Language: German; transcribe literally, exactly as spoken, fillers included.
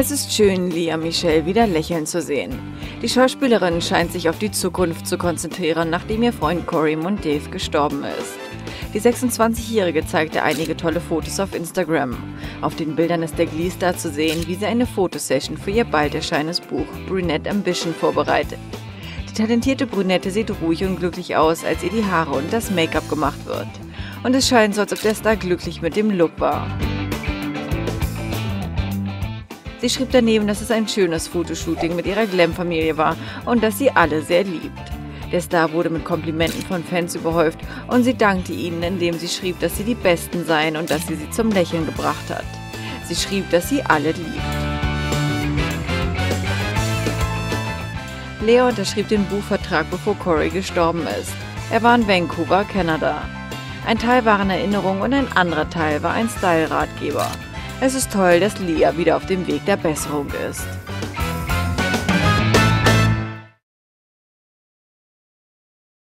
Es ist schön, Lea Michele wieder lächeln zu sehen. Die Schauspielerin scheint sich auf die Zukunft zu konzentrieren, nachdem ihr Freund Cory Monteith gestorben ist. Die sechsundzwanzigjährige zeigte einige tolle Fotos auf Instagram. Auf den Bildern ist der Glee-Star zu sehen, wie sie eine Fotosession für ihr bald erscheinendes Buch Brunette Ambition vorbereitet. Die talentierte Brünette sieht ruhig und glücklich aus, als ihr die Haare und das Make-up gemacht wird. Und es scheint so, als ob der Star glücklich mit dem Look war. Sie schrieb daneben, dass es ein schönes Fotoshooting mit ihrer Glam-Familie war und dass sie alle sehr liebt. Der Star wurde mit Komplimenten von Fans überhäuft und sie dankte ihnen, indem sie schrieb, dass sie die Besten seien und dass sie sie zum Lächeln gebracht hat. Sie schrieb, dass sie alle liebt. Lea unterschrieb den Buchvertrag, bevor Cory gestorben ist. Er war in Vancouver, Kanada. Ein Teil waren Erinnerungen und ein anderer Teil war ein Style-Ratgeber. Es ist toll, dass Lea wieder auf dem Weg der Besserung ist.